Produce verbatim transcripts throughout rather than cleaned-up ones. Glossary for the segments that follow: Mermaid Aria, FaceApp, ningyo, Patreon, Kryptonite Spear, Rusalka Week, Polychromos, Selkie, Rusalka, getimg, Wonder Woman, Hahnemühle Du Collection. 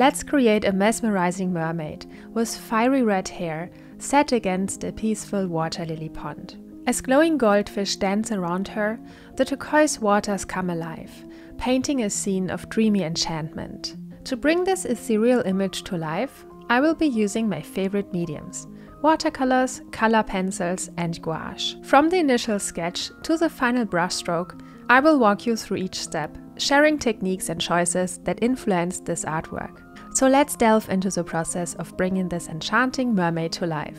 Let's create a mesmerizing mermaid with fiery red hair set against a peaceful water lily pond. As glowing goldfish dance around her, the turquoise waters come alive, painting a scene of dreamy enchantment. To bring this ethereal image to life, I will be using my favorite mediums: watercolors, color pencils and gouache. From the initial sketch to the final brushstroke, I will walk you through each step, sharing techniques and choices that influenced this artwork. So let's delve into the process of bringing this enchanting mermaid to life.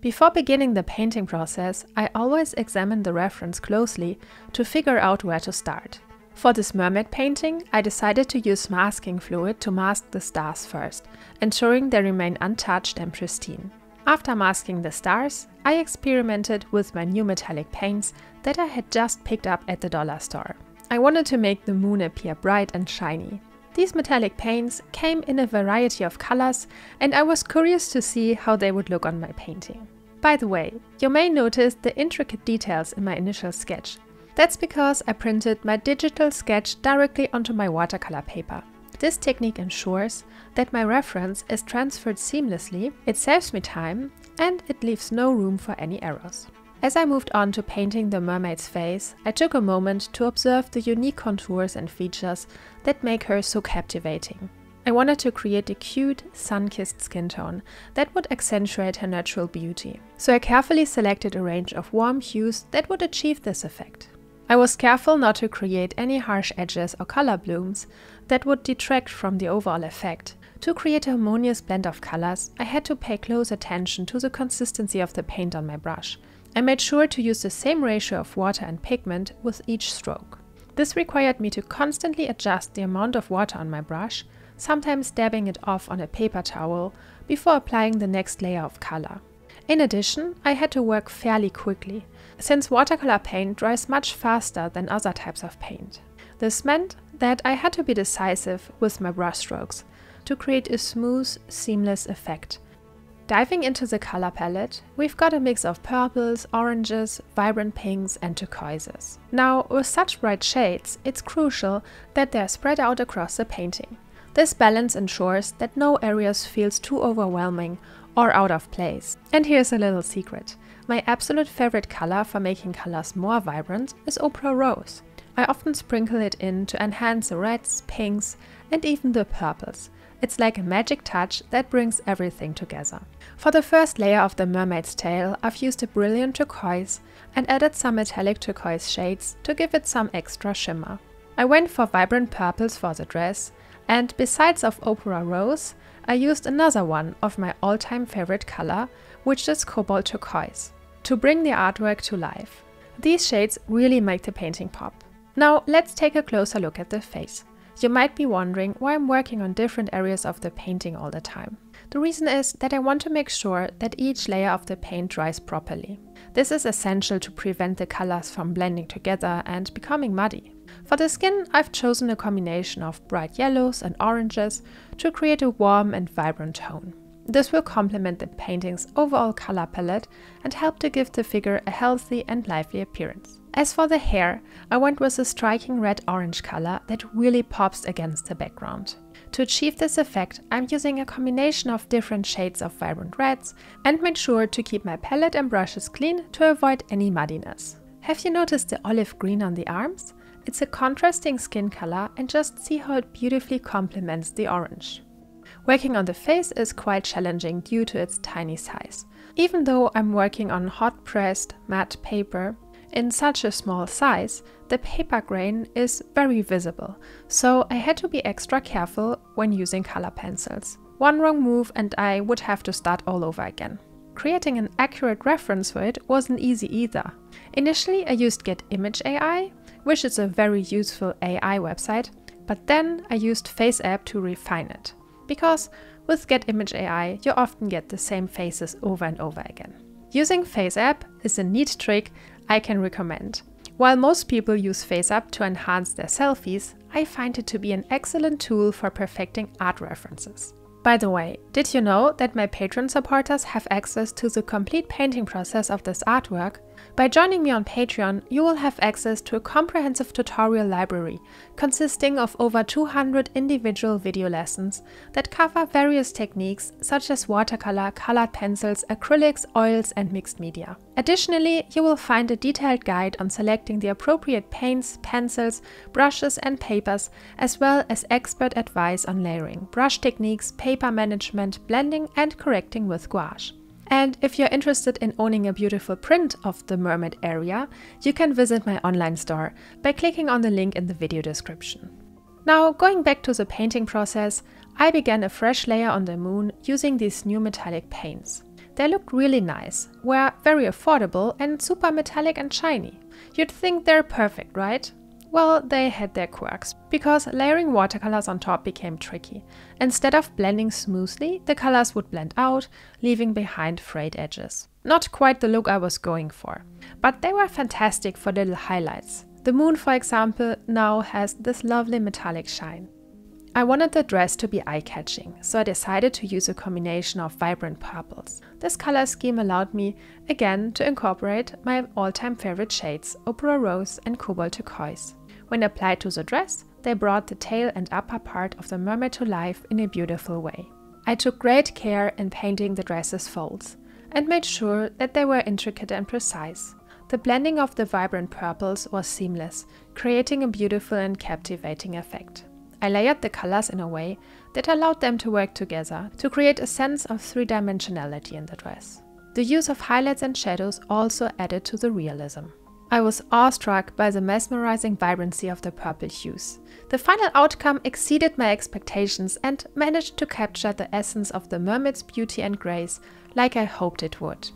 Before beginning the painting process, I always examine the reference closely to figure out where to start. For this mermaid painting, I decided to use masking fluid to mask the stars first, ensuring they remain untouched and pristine. After masking the stars, I experimented with my new metallic paints that I had just picked up at the dollar store. I wanted to make the moon appear bright and shiny. These metallic paints came in a variety of colors, and I was curious to see how they would look on my painting. By the way, you may notice the intricate details in my initial sketch. That's because I printed my digital sketch directly onto my watercolor paper. This technique ensures that my reference is transferred seamlessly, it saves me time, and it leaves no room for any errors. As I moved on to painting the mermaid's face, I took a moment to observe the unique contours and features that make her so captivating. I wanted to create a cute, sun-kissed skin tone that would accentuate her natural beauty. So I carefully selected a range of warm hues that would achieve this effect. I was careful not to create any harsh edges or color blooms that would detract from the overall effect. To create a harmonious blend of colors, I had to pay close attention to the consistency of the paint on my brush. I made sure to use the same ratio of water and pigment with each stroke. This required me to constantly adjust the amount of water on my brush, sometimes dabbing it off on a paper towel before applying the next layer of color. In addition, I had to work fairly quickly, since watercolor paint dries much faster than other types of paint. This meant that I had to be decisive with my brushstrokes to create a smooth, seamless effect. Diving into the color palette, we've got a mix of purples, oranges, vibrant pinks and turquoises. Now, with such bright shades, it's crucial that they're spread out across the painting. This balance ensures that no areas feels too overwhelming or out of place. And here's a little secret. My absolute favorite color for making colors more vibrant is opal rose. I often sprinkle it in to enhance the reds, pinks and even the purples. It's like a magic touch that brings everything together. For the first layer of the mermaid's tail, I've used a brilliant turquoise and added some metallic turquoise shades to give it some extra shimmer. I went for vibrant purples for the dress, and besides of opal rose, I used another one of my all-time favorite color, which is cobalt turquoise, to bring the artwork to life. These shades really make the painting pop. Now let's take a closer look at the face. You might be wondering why I'm working on different areas of the painting all the time. The reason is that I want to make sure that each layer of the paint dries properly. This is essential to prevent the colors from blending together and becoming muddy. For the skin, I've chosen a combination of bright yellows and oranges to create a warm and vibrant tone. This will complement the painting's overall color palette and help to give the figure a healthy and lively appearance. As for the hair, I went with a striking red-orange color that really pops against the background. To achieve this effect, I'm using a combination of different shades of vibrant reds and made sure to keep my palette and brushes clean to avoid any muddiness. Have you noticed the olive green on the arms? It's a contrasting skin color, and just see how it beautifully complements the orange. Working on the face is quite challenging due to its tiny size. Even though I'm working on hot-pressed matte paper in such a small size, the paper grain is very visible, so I had to be extra careful when using color pencils. One wrong move and I would have to start all over again. Creating an accurate reference for it wasn't easy either. Initially I used getimg dot A I, which is a very useful A I website, but then I used FaceApp to refine it. Because with getimg dot A I, you often get the same faces over and over again. Using FaceApp is a neat trick I can recommend. While most people use FaceApp to enhance their selfies, I find it to be an excellent tool for perfecting art references. By the way, did you know that my Patreon supporters have access to the complete painting process of this artwork By joining me on Patreon, you will have access to a comprehensive tutorial library consisting of over two hundred individual video lessons that cover various techniques such as watercolor, colored pencils, acrylics, oils and mixed media. Additionally, you will find a detailed guide on selecting the appropriate paints, pencils, brushes and papers, as well as expert advice on layering, brush techniques, paper management, blending and correcting with gouache. And if you're interested in owning a beautiful print of the Mermaid Aria, you can visit my online store by clicking on the link in the video description. Now, going back to the painting process, I began a fresh layer on the moon using these new metallic paints. They look really nice, were very affordable and super metallic and shiny. You'd think they're perfect, right? Well, they had their quirks, because layering watercolors on top became tricky. Instead of blending smoothly, the colors would blend out, leaving behind frayed edges. Not quite the look I was going for, but they were fantastic for little highlights. The moon, for example, now has this lovely metallic shine. I wanted the dress to be eye-catching, so I decided to use a combination of vibrant purples. This color scheme allowed me, again, to incorporate my all-time favorite shades, Opera Rose and Cobalt Turquoise. When applied to the dress, they brought the tail and upper part of the mermaid to life in a beautiful way. I took great care in painting the dress's folds and made sure that they were intricate and precise. The blending of the vibrant purples was seamless, creating a beautiful and captivating effect. I layered the colors in a way that allowed them to work together to create a sense of three-dimensionality in the dress. The use of highlights and shadows also added to the realism. I was awestruck by the mesmerizing vibrancy of the purple hues. The final outcome exceeded my expectations and managed to capture the essence of the mermaid's beauty and grace like I hoped it would.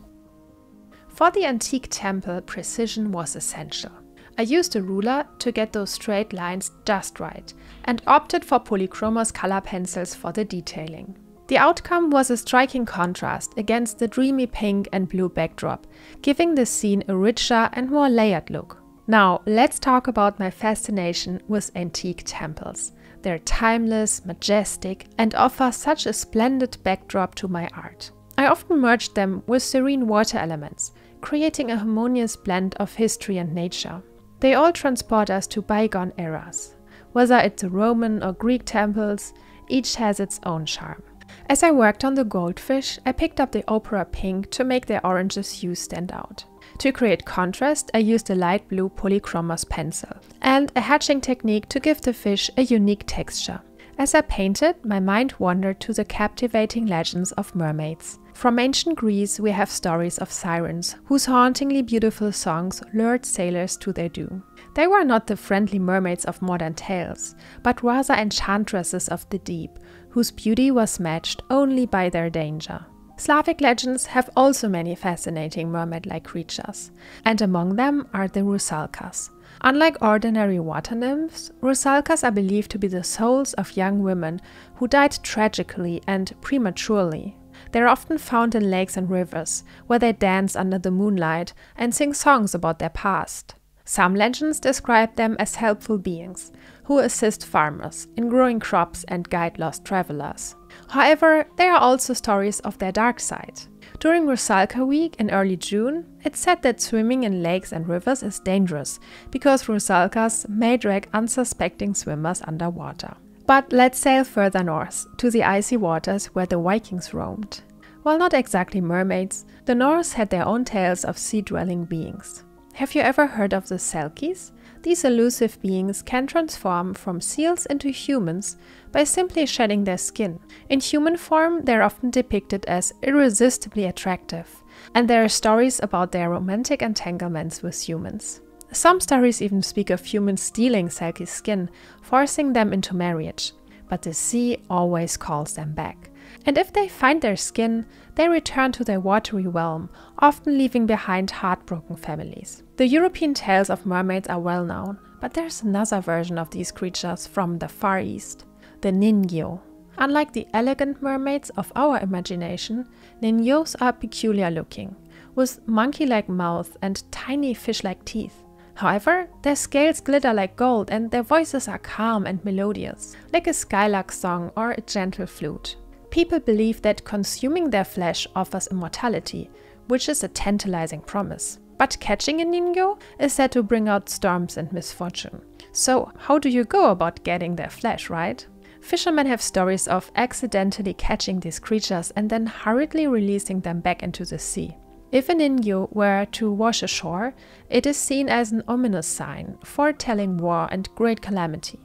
For the antique temple, precision was essential. I used a ruler to get those straight lines just right and opted for Polychromos color pencils for the detailing. The outcome was a striking contrast against the dreamy pink and blue backdrop, giving the scene a richer and more layered look. Now, let's talk about my fascination with antique temples. They're timeless, majestic, and offer such a splendid backdrop to my art. I often merged them with serene water elements, creating a harmonious blend of history and nature. They all transport us to bygone eras. Whether it's the Roman or Greek temples, each has its own charm. As I worked on the goldfish, I picked up the opera pink to make their oranges hue stand out. To create contrast, I used a light blue Polychromos pencil and a hatching technique to give the fish a unique texture. As I painted, my mind wandered to the captivating legends of mermaids. From ancient Greece, we have stories of sirens, whose hauntingly beautiful songs lured sailors to their doom. They were not the friendly mermaids of modern tales, but rather enchantresses of the deep, whose beauty was matched only by their danger. Slavic legends have also many fascinating mermaid-like creatures, and among them are the Rusalkas. Unlike ordinary water nymphs, Rusalkas are believed to be the souls of young women who died tragically and prematurely. They are often found in lakes and rivers, where they dance under the moonlight and sing songs about their past. Some legends describe them as helpful beings, who assist farmers in growing crops and guide lost travelers. However, there are also stories of their dark side. During Rusalka Week in early June, it's said that swimming in lakes and rivers is dangerous, because Rusalkas may drag unsuspecting swimmers underwater. But let's sail further north, to the icy waters where the Vikings roamed. While not exactly mermaids, the Norse had their own tales of sea-dwelling beings. Have you ever heard of the Selkies? These elusive beings can transform from seals into humans by simply shedding their skin. In human form, they're often depicted as irresistibly attractive, and there are stories about their romantic entanglements with humans. Some stories even speak of humans stealing Selkie's skin, forcing them into marriage, but the sea always calls them back. And if they find their skin, they return to their watery realm, often leaving behind heartbroken families. The European tales of mermaids are well known, but there's another version of these creatures from the Far East, the ningyo. Unlike the elegant mermaids of our imagination, ningyos are peculiar looking, with monkey-like mouth and tiny fish-like teeth. However, their scales glitter like gold and their voices are calm and melodious, like a skylark song or a gentle flute. People believe that consuming their flesh offers immortality, which is a tantalizing promise. But catching a ningyo is said to bring out storms and misfortune. So how do you go about getting their flesh, right? Fishermen have stories of accidentally catching these creatures and then hurriedly releasing them back into the sea. If a ningyo were to wash ashore, it is seen as an ominous sign, foretelling war and great calamity.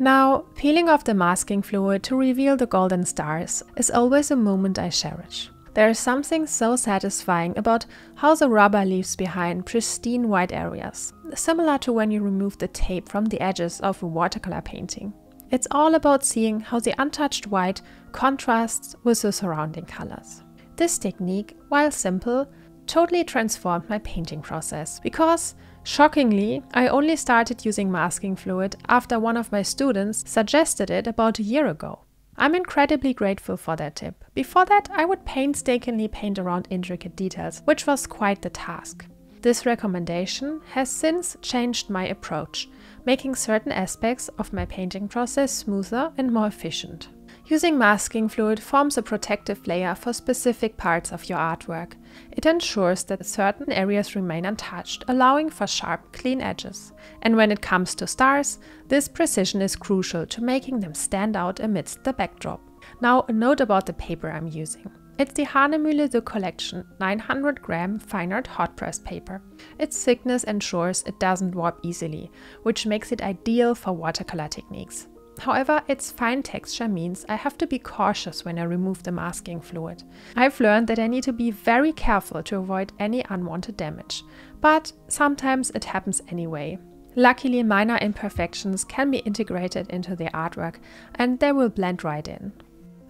Now, peeling off the masking fluid to reveal the golden stars is always a moment I cherish. There is something so satisfying about how the rubber leaves behind pristine white areas, similar to when you remove the tape from the edges of a watercolor painting. It's all about seeing how the untouched white contrasts with the surrounding colors. This technique, while simple, totally transformed my painting process because, shockingly, I only started using masking fluid after one of my students suggested it about a year ago. I'm incredibly grateful for that tip. Before that, I would painstakingly paint around intricate details, which was quite the task. This recommendation has since changed my approach, making certain aspects of my painting process smoother and more efficient. Using masking fluid forms a protective layer for specific parts of your artwork. It ensures that certain areas remain untouched, allowing for sharp, clean edges. And when it comes to stars, this precision is crucial to making them stand out amidst the backdrop. Now, a note about the paper I'm using. It's the Hahnemühle Du Collection nine hundred gram Fine Art Hot Press paper. Its thickness ensures it doesn't warp easily, which makes it ideal for watercolor techniques. However, its fine texture means I have to be cautious when I remove the masking fluid. I've learned that I need to be very careful to avoid any unwanted damage, but sometimes it happens anyway. Luckily, minor imperfections can be integrated into the artwork and they will blend right in.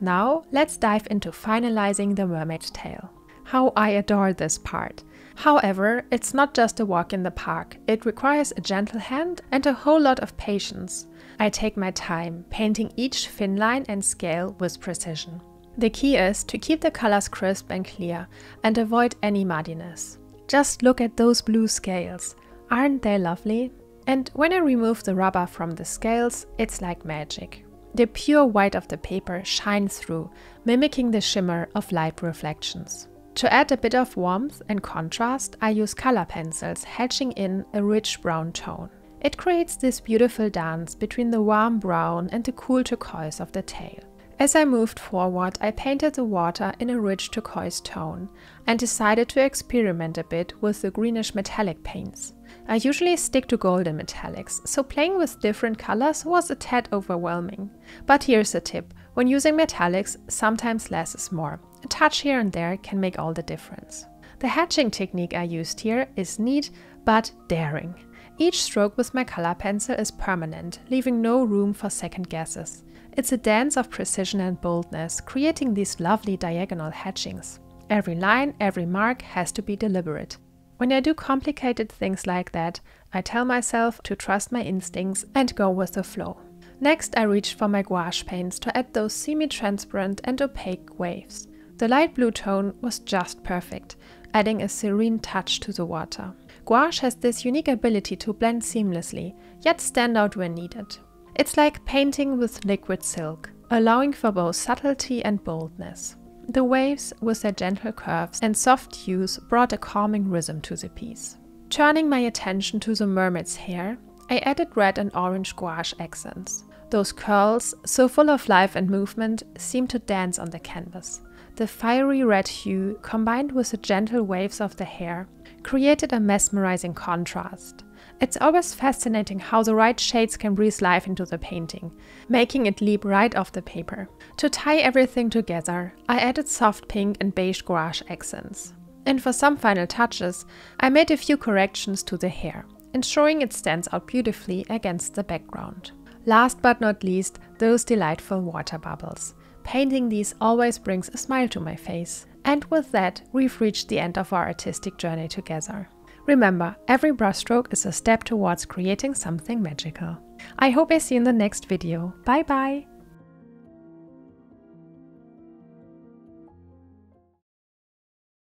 Now, let's dive into finalizing the mermaid tail. How I adore this part. However, it's not just a walk in the park. It requires a gentle hand and a whole lot of patience. I take my time, painting each fin line and scale with precision. The key is to keep the colors crisp and clear and avoid any muddiness. Just look at those blue scales. Aren't they lovely? And when I remove the rubber from the scales, it's like magic. The pure white of the paper shines through, mimicking the shimmer of light reflections. To add a bit of warmth and contrast, I use color pencils, hatching in a rich brown tone. It creates this beautiful dance between the warm brown and the cool turquoise of the tail. As I moved forward, I painted the water in a rich turquoise tone and decided to experiment a bit with the greenish metallic paints. I usually stick to golden metallics, so playing with different colors was a tad overwhelming. But here's a tip, when using metallics, sometimes less is more. A touch here and there can make all the difference. The hatching technique I used here is neat but daring. Each stroke with my color pencil is permanent, leaving no room for second guesses. It's a dance of precision and boldness, creating these lovely diagonal hatchings. Every line, every mark has to be deliberate. When I do complicated things like that, I tell myself to trust my instincts and go with the flow. Next, I reached for my gouache paints to add those semi-transparent and opaque waves. The light blue tone was just perfect, adding a serene touch to the water. Gouache has this unique ability to blend seamlessly, yet stand out where needed. It's like painting with liquid silk, allowing for both subtlety and boldness. The waves, with their gentle curves and soft hues, brought a calming rhythm to the piece. Turning my attention to the mermaid's hair, I added red and orange gouache accents. Those curls, so full of life and movement, seemed to dance on the canvas. The fiery red hue, combined with the gentle waves of the hair, created a mesmerizing contrast. It's always fascinating how the right shades can breathe life into the painting, making it leap right off the paper. To tie everything together, I added soft pink and beige gouache accents. And for some final touches, I made a few corrections to the hair, ensuring it stands out beautifully against the background. Last but not least, those delightful water bubbles. Painting these always brings a smile to my face. And with that, we've reached the end of our artistic journey together. Remember, every brushstroke is a step towards creating something magical. I hope I see you in the next video. Bye bye!